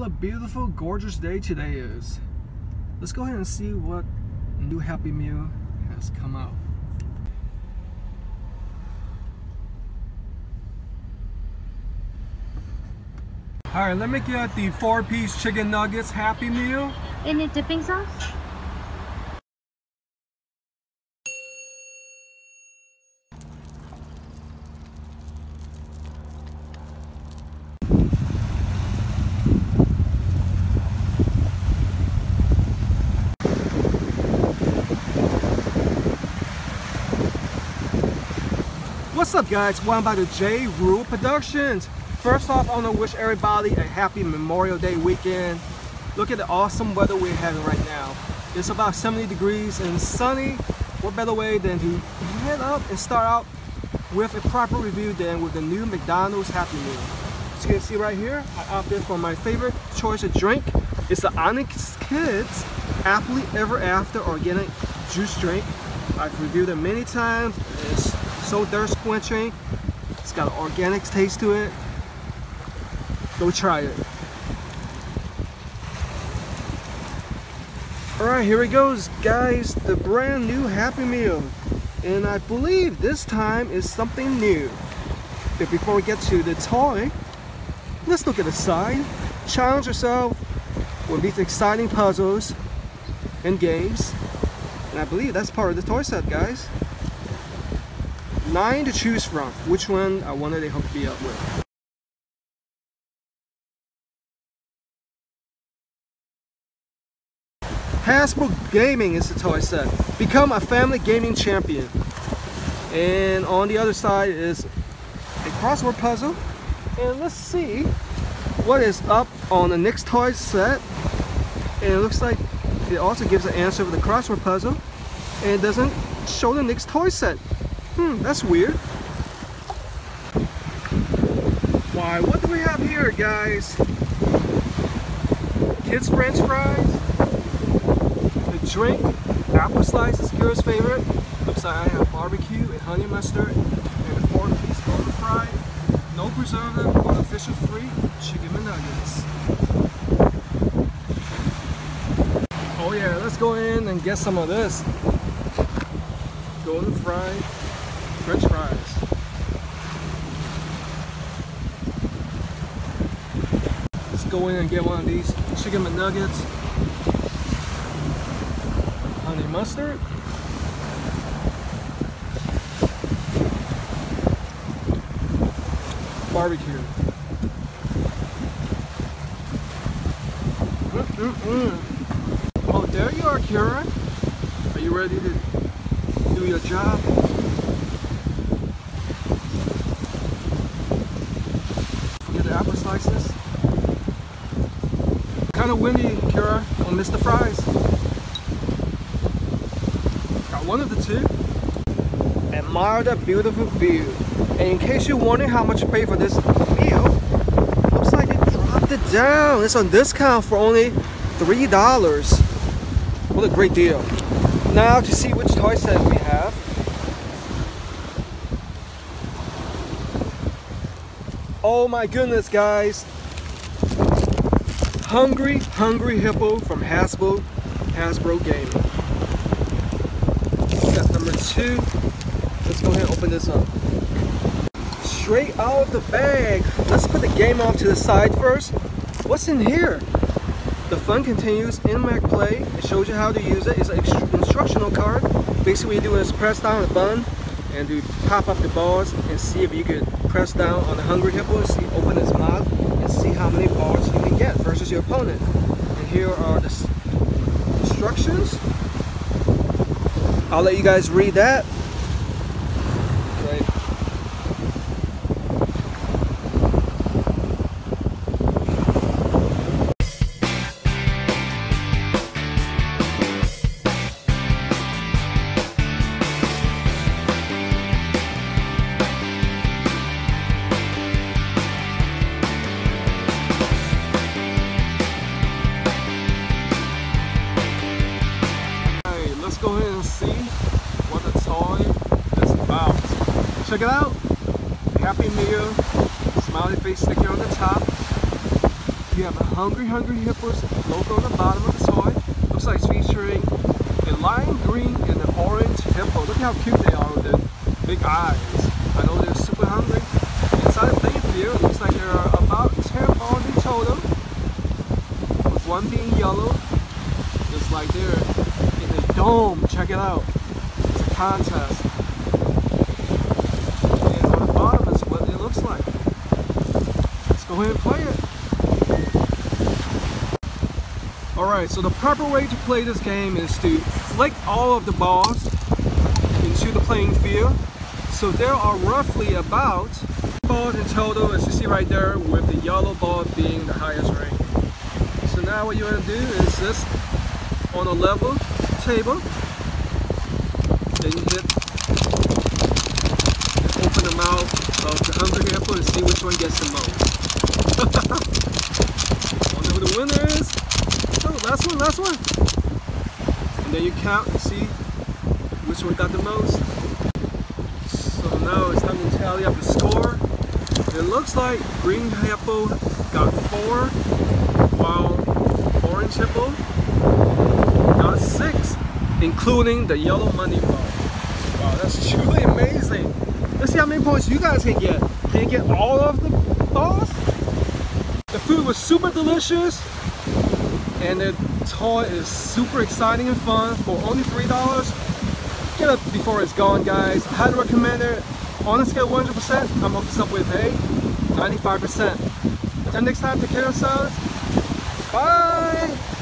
What a beautiful, gorgeous day today is. Let's go ahead and see what new Happy Meal has come out. All right, let me get the 4-piece chicken nuggets Happy Meal. Any dipping sauce? What's up, guys? Welcome back to J. Rule Productions. First off, I want to wish everybody a happy Memorial Day weekend. Look at the awesome weather we're having right now. It's about 70 degrees and sunny. What better way than to head up and start out with a proper review than with the new McDonald's Happy Meal. As you can see right here, I opted for my favorite choice of drink. It's the Onyx Kids Happily Ever After Organic Juice Drink. I've reviewed it many times. It's so thirst quenching. It's got an organic taste to it. Go try it. All right, here it goes, guys. The brand new Happy Meal, and I believe this time is something new. But before we get to the toy, let's look at the side. Challenge yourself with these exciting puzzles and games, and I believe that's part of the toy set, guys. 9 to choose from. Which one I wanted to hook me up with. Hasbro Gaming is the toy set. Become a family gaming champion. And on the other side is a crossword puzzle. And let's see what is up on the next toy set. And it looks like it also gives an answer for the crossword puzzle. And it doesn't show the next toy set. That's weird. Why, what do we have here, guys? Kids French fries. The drink, apple slice is Kira's favorite. I have barbecue and honey mustard. And a 4-piece golden fry. No preservative or official free chicken nuggets. Oh yeah, let's go in and get some of this. Golden fry. French fries. Let's go in and get one of these chicken McNuggets. Honey mustard. Barbecue. Oh, there you are, Kira. Are you ready to do your job? Apple slices. Kind of windy, Kira. I'll miss the fries. Got one of the two. Admire that beautiful view. And in case you're wondering how much you pay for this meal, looks like it dropped it down. It's on discount for only $3. What a great deal. Now to see which toy set we have. Oh my goodness, guys. Hungry Hungry Hippo from Hasbro Gaming. Step number 2. Let's go ahead and open this up. Straight out of the bag. Let's put the game off to the side first. What's in here? The fun continues in Mac Play. It shows you how to use it. It's an instructional card. Basically, what you do is press down the button and you pop up the balls and see if you could press down on the Hungry Hippo and see, open its mouth and see how many balls you can get versus your opponent. And here are the instructions. I'll let you guys read that. Go ahead and see what the toy is about. Check it out. Happy Meal. Smiley face sticker on the top. You have a Hungry Hungry Hippos logo on the bottom of the toy. Looks like it's featuring a lime green and an orange hippo. Look how cute they are with their big eyes. I know they're super hungry. Inside the playfield, it looks like there are about 10 on the totem, with one being yellow. It's like they're in a dome. Check it out. It's a contest. And on the bottom is what it looks like. Let's go ahead and play it. Alright, so the proper way to play this game is to flick all of the balls into the playing field. So there are roughly about balls in total, as you see right there, with the yellow ball being the highest rank. So now what you're going to do is just on a level table, then you hit and open the mouth of the Hungry Hippo and see which one gets the most. Wonder who the winner is. Oh, last one. And then you count and see which one got the most. So now it's time to tally up the score. It looks like Green Hippo got 4, while Orange Hippo got 6, including the yellow money ball. Wow, that's truly amazing. Let's see how many points you guys can get. Can you get all of the balls? The food was super delicious. And the toy is super exciting and fun for only $3. Get it before it's gone, guys. I highly recommend it. On a scale of 100%, I'm hooked up with a 95%. Until next time, take care of yourselves. Bye!